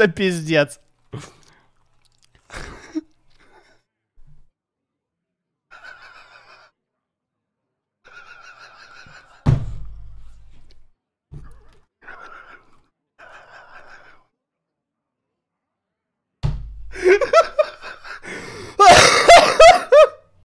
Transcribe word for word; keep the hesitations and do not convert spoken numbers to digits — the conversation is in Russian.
Это пиздец.